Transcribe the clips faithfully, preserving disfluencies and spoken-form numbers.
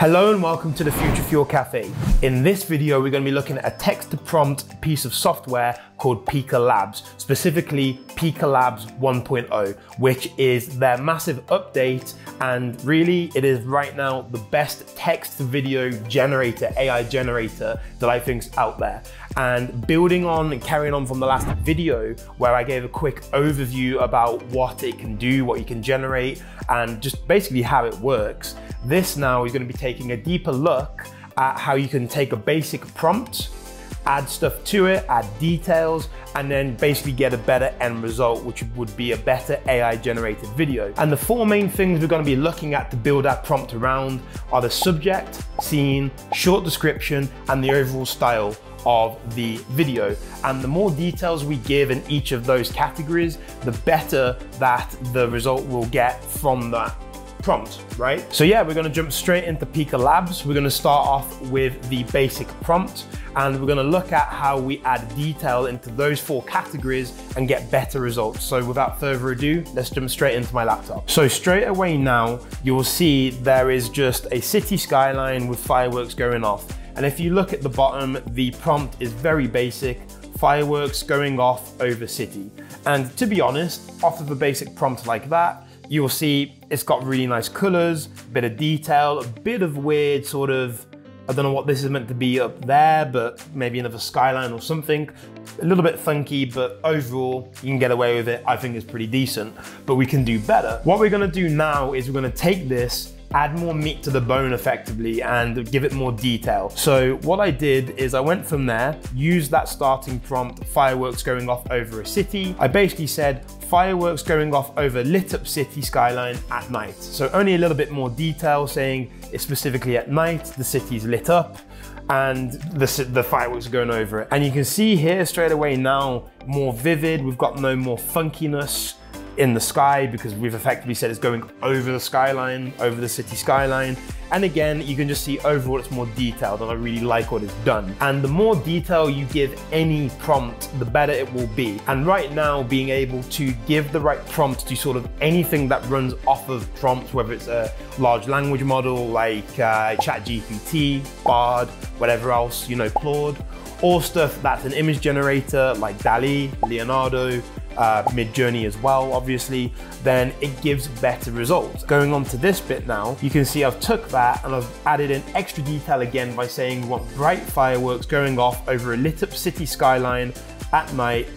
Hello and welcome to the Future Fuel Cafe. In this video, we're going to be looking at a text-to-prompt piece of software called Pika Labs, specifically Pika Labs one point oh, which is their massive update, and really it is right now the best text-to-video generator, A I generator that I think's out there. And building on and carrying on from the last video where I gave a quick overview about what it can do, what you can generate, and just basically how it works, this now is going to be taking a deeper look at how you can take a basic prompt, add stuff to it, add details, and then basically get a better end result, which would be a better A I generated video. And the four main things we're going to be looking at to build that prompt around are the subject, scene, short description, and the overall style of the video. And the more details we give in each of those categories, the better that the result will get from that prompt, right? So yeah, we're gonna jump straight into Pika Labs. We're gonna start off with the basic prompt, and we're gonna look at how we add detail into those four categories and get better results. So without further ado, let's jump straight into my laptop. So straight away now, you will see there is just a city skyline with fireworks going off. And if you look at the bottom, the prompt is very basic, fireworks going off over city. And to be honest, off of a basic prompt like that, you will see it's got really nice colors, a bit of detail, a bit of weird sort of, I don't know what this is meant to be up there, but maybe another skyline or something. A little bit funky, but overall, you can get away with it. I think it's pretty decent, but we can do better. What we're gonna do now is we're gonna take this, add more meat to the bone effectively, and give it more detail. So what I did is I went from there, used that starting prompt, fireworks going off over a city. I basically said, fireworks going off over lit up city skyline at night. So only a little bit more detail saying it's specifically at night, the city's lit up, and the, the fireworks are going over it. And you can see here straight away now, more vivid, we've got no more funkiness in the sky because we've effectively said it's going over the skyline, over the city skyline. And again, you can just see overall it's more detailed, and I really like what it's done. And the more detail you give any prompt, the better it will be. And right now, being able to give the right prompt to sort of anything that runs off of prompts, whether it's a large language model like uh, ChatGPT, Bard, whatever else, you know, Claude, or stuff that's an image generator like DALL-E, Leonardo, Uh, Midjourney as well, obviously, then it gives better results. Going on to this bit now, you can see I've took that and I've added in extra detail again by saying we want bright fireworks going off over a lit up city skyline at night,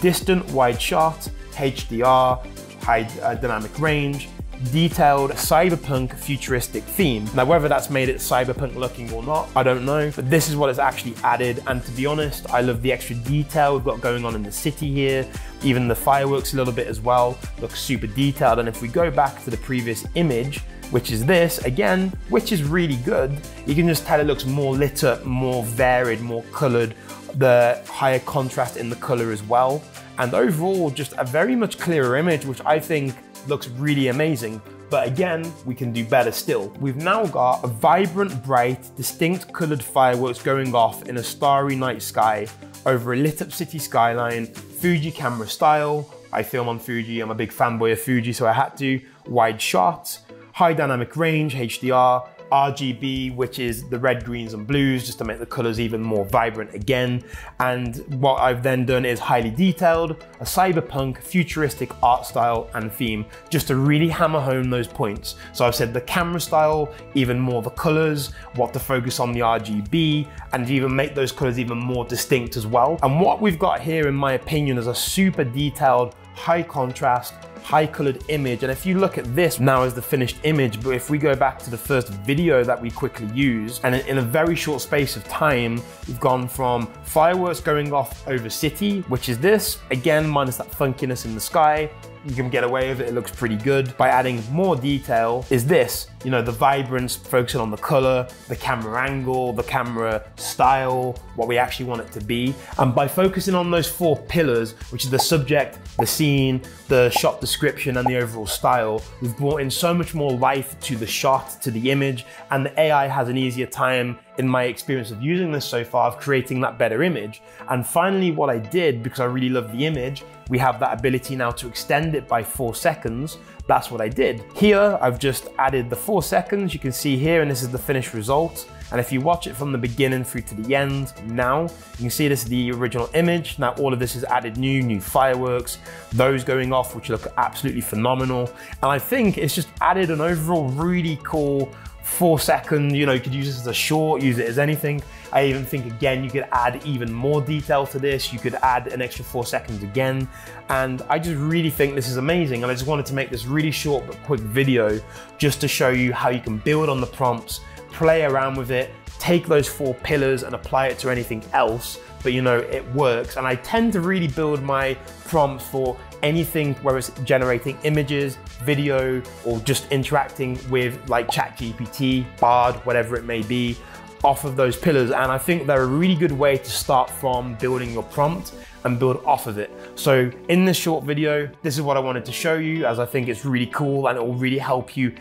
distant wide shot, H D R, high uh, dynamic range, detailed cyberpunk futuristic theme. Now, whether that's made it cyberpunk looking or not, I don't know, but this is what it's actually added. And to be honest, I love the extra detail we've got going on in the city here. Even the fireworks a little bit as well, looks super detailed. And if we go back to the previous image, which is this again, which is really good, you can just tell it looks more lit up, more varied, more colored, the higher contrast in the color as well. And overall, just a very much clearer image, which I think looks really amazing. But again, we can do better still. We've now got a vibrant, bright, distinct colored fireworks going off in a starry night sky over a lit up city skyline, Fuji camera style. I film on Fuji, I'm a big fanboy of Fuji, so I had to. Wide shot, high dynamic range, H D R, R G B, which is the red, greens and blues, just to make the colors even more vibrant again. And what I've then done is highly detailed, a cyberpunk, futuristic art style and theme, just to really hammer home those points. So I've said the camera style, even more the colors, what to focus on the R G B, and even make those colors even more distinct as well. And what we've got here, in my opinion, is a super detailed, high contrast, high colored image. And if you look at this now as the finished image, but if we go back to the first video that we quickly used, and in a very short space of time, we've gone from fireworks going off over city, which is this, again, minus that funkiness in the sky, you can get away with it, it looks pretty good. By adding more detail is this, you know, the vibrance, focusing on the color, the camera angle, the camera style, what we actually want it to be. And by focusing on those four pillars, which is the subject, the scene, the shot description, and the overall style, we've brought in so much more life to the shot, to the image, and the A I has an easier time in my experience of using this so far, of creating that better image. And finally, what I did, because I really love the image, we have that ability now to extend it by four seconds. That's what I did. Here, I've just added the four seconds you can see here, and this is the finished result. And if you watch it from the beginning through to the end now, you can see this is the original image. Now all of this is added new, new fireworks, those going off, which look absolutely phenomenal. And I think it's just added an overall really cool four second, you know, you could use this as a short, use it as anything. I even think, again, you could add even more detail to this. You could add an extra four seconds again. And I just really think this is amazing. And I just wanted to make this really short but quick video just to show you how you can build on the prompts, play around with it, take those four pillars and apply it to anything else. But you know, it works. And I tend to really build my prompts for anything where it's generating images, video, or just interacting with like ChatGPT, Bard, whatever it may be, off of those pillars. And I think they're a really good way to start from building your prompt and build off of it. So in this short video, this is what I wanted to show you, as I think it's really cool and it will really help you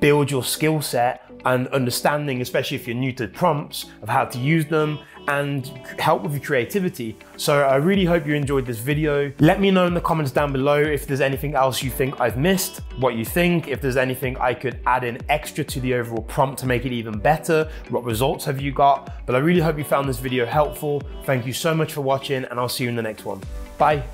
build your skill set and understanding, especially if you're new to prompts, of how to use them and help with your creativity. So I really hope you enjoyed this video. Let me know in the comments down below if there's anything else you think I've missed, what you think, if there's anything I could add in extra to the overall prompt to make it even better, what results have you got? But I really hope you found this video helpful. Thank you so much for watching, and I'll see you in the next one. Bye.